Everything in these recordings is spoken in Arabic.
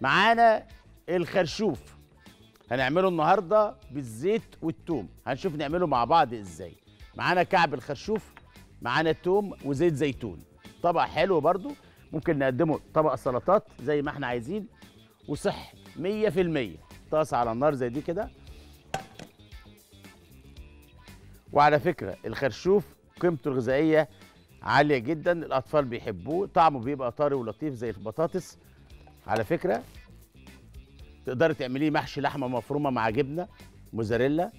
معانا الخرشوف هنعمله النهارده بالزيت والثوم، هنشوف نعمله مع بعض ازاي. معانا كعب الخرشوف، معانا ثوم وزيت زيتون، طبق حلو برضو ممكن نقدمه طبق سلطات زي ما احنا عايزين وصحي 100%. طاسه على النار زي دي كده. وعلى فكره الخرشوف قيمته الغذائيه عاليه جدا، الاطفال بيحبوه، طعمه بيبقى طري ولطيف زي البطاطس. على فكره تقدري تعمليه محشي لحمه مفرومه مع جبنه موزاريلا،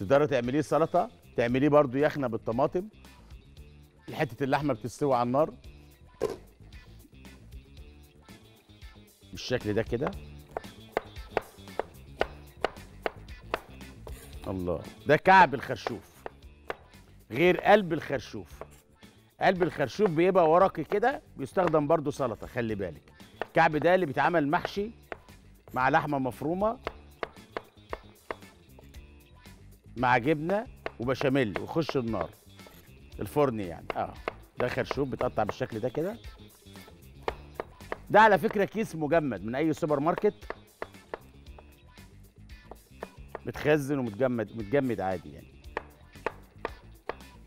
تقدري تعمليه سلطه، تعمليه برضو يخنه بالطماطم. حته اللحمه بتستوي على النار بالشكل ده كده. الله، ده كعب الخرشوف غير قلب الخرشوف. قلب الخرشوف بيبقى ورقي كده، بيستخدم برضو سلطه، خلي بالك. الكعب ده اللي بيتعمل محشي مع لحمه مفرومه مع جبنه وبشاميل ويخش النار الفرن يعني. ده خرشوف بيتقطع بالشكل ده كده. ده على فكره كيس مجمد من اي سوبر ماركت، متخزن ومتجمد عادي يعني،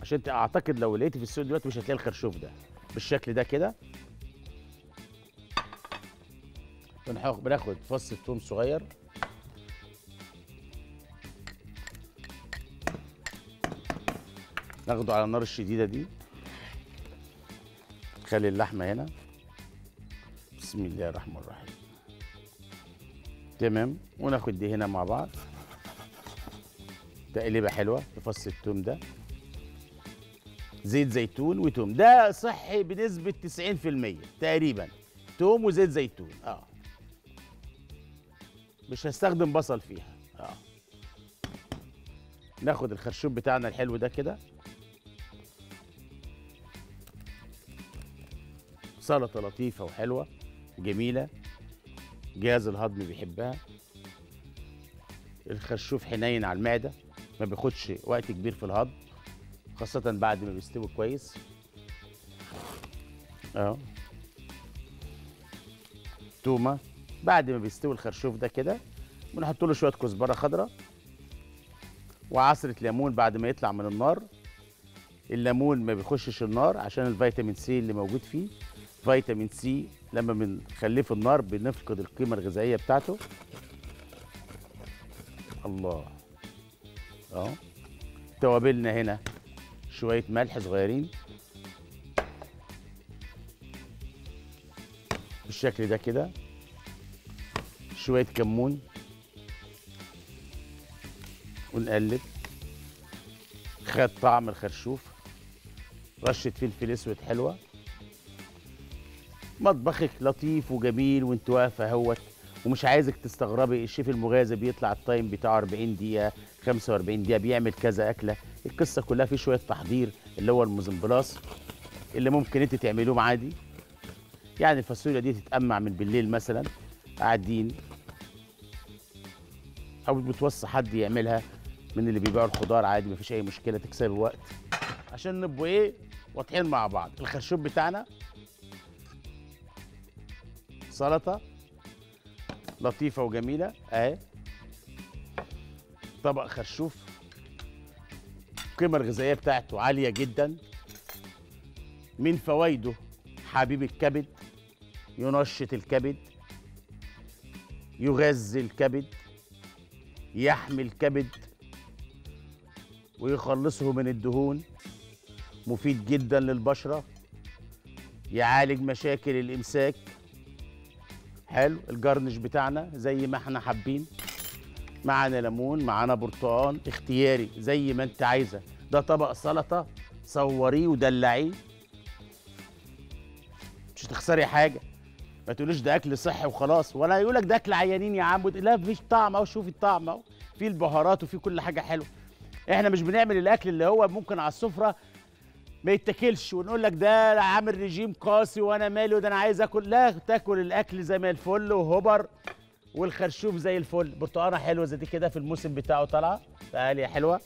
عشان اعتقد لو لقيتي في السوق دلوقتي مش هتلاقي الخرشوف ده بالشكل ده كده. بناخد فص ثوم صغير، ناخده على النار الشديده دي، نخلي اللحمه هنا. بسم الله الرحمن الرحيم. تمام، وناخد دي هنا مع بعض تقليبه حلوه بفص الثوم ده، زيت زيتون وثوم. ده صحي بنسبه 90% تقريبا، ثوم وزيت زيتون. مش هستخدم بصل فيها. ناخد الخرشوف بتاعنا الحلو ده كده، سلطه لطيفه وحلوه جميله، جهاز الهضم بيحبها. الخرشوف حنين على المعده، ما بياخدش وقت كبير في الهضم خاصه بعد ما بيستوي كويس. تومه بعد ما بيستوي الخرشوف ده كده، بنحط له شويه كزبره خضراء وعصره ليمون بعد ما يطلع من النار. الليمون ما بيخشش النار عشان الفيتامين سي اللي موجود فيه. فيتامين سي لما بنخليه في النار بنفقد القيمه الغذائيه بتاعته. الله. توابلنا هنا شويه ملح صغيرين بالشكل ده كده، شويه كمون، ونقلب. خد طعم الخرشوف، رشه فلفل اسود حلوه. مطبخك لطيف وجميل وانت واقفه اهوت، ومش عايزك تستغربي. الشيف المغازي بيطلع التايم بتاعه 40 دقيقه 45 دقيقه، بيعمل كذا اكله. القصه كلها في شويه تحضير، اللي هو المزمبلاص اللي ممكن انت تعملوه عادي يعني. الفاصوليا دي تتقمع من بالليل مثلا، قاعدين، او بتوصي حد يعملها من اللي بيبيعوا الخضار عادي، مفيش اي مشكله، تكسبي وقت. عشان نبقوا واضحين مع بعض، الخرشوف بتاعنا سلطه لطيفه وجميله اهي. طبق خرشوف القيمه الغذائيه بتاعته عاليه جدا. من فوائده حبيب الكبد، ينشط الكبد، يغذي الكبد، يحمي الكبد ويخلصه من الدهون. مفيد جدا للبشره، يعالج مشاكل الامساك. حلو الجرنش بتاعنا زي ما احنا حابين. معانا ليمون، معانا برتقان اختياري زي ما انت عايزه. ده طبق سلطه، صوريه ودلعيه، مش هتخسري حاجه. ما تقوليش ده اكل صحي وخلاص، ولا يقولك ده اكل عيانين يا عم. لا، مفيش طعم اهو. شوفي الطعم اهو، فيه البهارات وفيه كل حاجه حلوه. احنا مش بنعمل الاكل اللي هو ممكن على السفره ما يتاكلش ونقول لك ده عامل رجيم قاسي وانا مالي وده انا عايز اكل. لا، تاكل الاكل زي ما الفل وهبر. والخرشوف زي الفل، برتقانه حلوه زي دي كده في الموسم بتاعه طالعه، تعالي يا حلوه.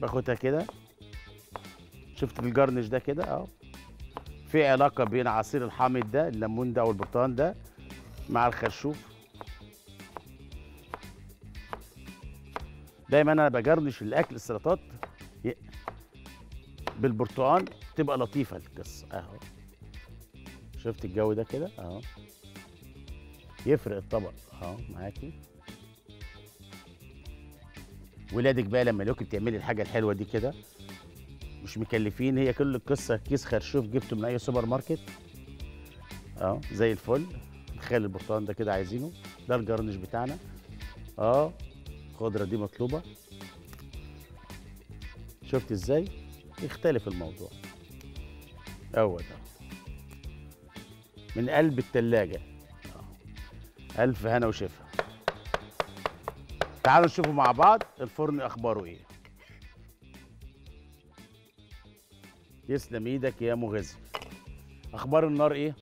باخدها كده، شفت الجرنش ده كده اهو، في علاقه بين عصير الحامض ده الليمون ده والبرتقال ده مع الخرشوف. دايما انا بجرنش الاكل السلطات بالبرتقال، تبقى لطيفه القصه اهو. شفت الجو ده كده اهو، يفرق الطبق اهو معاكي. ولادك بقى لما لوكي بتعملي الحاجه الحلوه دي كده مش مكلفين، هي كل القصه كيس خرشوف جبته من اي سوبر ماركت اهو زي الفل. نخلي البرتقال ده كده عايزينه، ده الجرنش بتاعنا اهو. الخضره دي مطلوبه، شفت ازاي يختلف الموضوع اهو. ده من قلب التلاجة. الف هنا وشفا. تعالوا نشوفوا مع بعض الفرن اخباره ايه. يسلم ايدك يا مغازي. اخبار النار ايه؟